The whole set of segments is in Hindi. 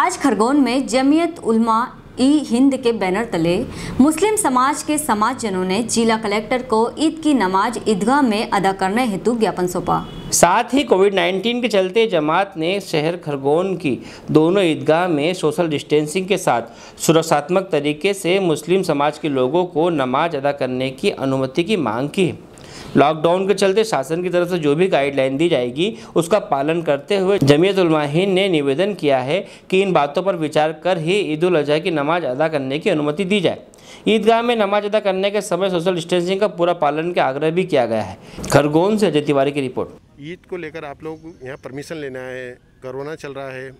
आज खरगोन में जमीयत उलमा ई हिंद के बैनर तले मुस्लिम समाज के समाजजनों ने जिला कलेक्टर को ईद की नमाज ईदगाह में अदा करने हेतु ज्ञापन सौंपा। साथ ही कोविड 19 के चलते जमात ने शहर खरगोन की दोनों ईदगाह में सोशल डिस्टेंसिंग के साथ सुरक्षात्मक तरीके से मुस्लिम समाज के लोगों को नमाज अदा करने की अनुमति की मांग की। लॉकडाउन के चलते शासन की तरफ से जो भी गाइडलाइन दी जाएगी उसका पालन करते हुए जमीयत उलमा ई हिंद ने निवेदन किया है कि इन बातों पर विचार कर ही ईद उल अजहा की नमाज अदा करने की अनुमति दी जाए। ईदगाह में नमाज अदा करने के समय सोशल डिस्टेंसिंग का पूरा पालन का आग्रह भी किया गया है। खरगोन से अजय तिवारी की रिपोर्ट। ईद को लेकर आप लोग यहाँ परमिशन लेना है, कोरोना चल रहा है,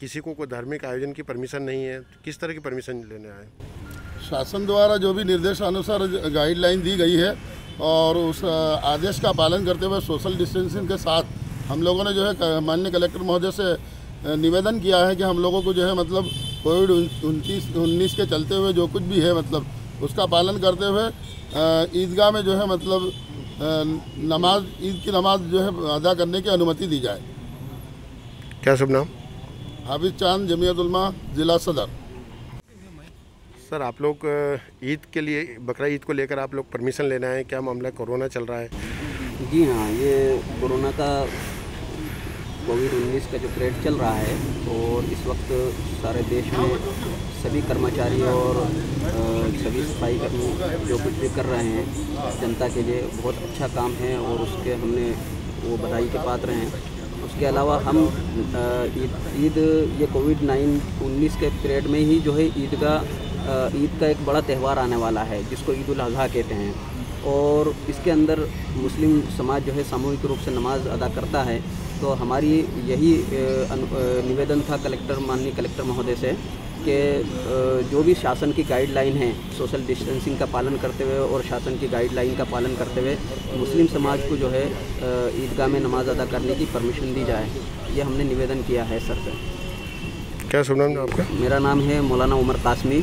किसी को कोई धार्मिक आयोजन की परमिशन नहीं है, किस तरह की परमिशन लेना है? शासन द्वारा जो भी निर्देशानुसार गाइडलाइन दी गई है और उस आदेश का पालन करते हुए सोशल डिस्टेंसिंग के साथ हम लोगों ने जो है माननीय कलेक्टर महोदय से निवेदन किया है कि हम लोगों को जो है मतलब कोविड 19 के चलते हुए जो कुछ भी है मतलब उसका पालन करते हुए ईदगाह में जो है मतलब ईद की नमाज जो है अदा करने की अनुमति दी जाए। क्या शुभ नाम? हाफ़िज़ चांद, जमीयत उलमा, ज़िला सदर। सर, आप लोग ईद के लिए, बकरा ईद को लेकर आप लोग परमिशन लेना है, क्या मामला? कोरोना चल रहा है। जी हाँ, ये कोरोना का कोविड-19 का जो पीरियड चल रहा है और इस वक्त सारे देश में सभी कर्मचारी और सभी सफाई कर्मी जो कुछ भी कर रहे हैं जनता के लिए बहुत अच्छा काम है और उसके हमने वो बधाई के पात्र हैं। उसके अलावा हम ईद ये कोविड-19 के पीरियड में ही जो है ईद का एक बड़ा त्यौहार आने वाला है जिसको ईद उल अजहा कहते हैं और इसके अंदर मुस्लिम समाज जो है सामूहिक रूप से नमाज अदा करता है। तो हमारी यही निवेदन था माननीय कलेक्टर महोदय से कि जो भी शासन की गाइडलाइन है सोशल डिस्टेंसिंग का पालन करते हुए और शासन की गाइडलाइन का पालन करते हुए मुस्लिम समाज को जो है ईदगाह में नमाज अदा करने की परमिशन दी जाए, ये हमने निवेदन किया है। सर से क्या सुना है आपका? मेरा नाम है मौलाना उमर कासमी,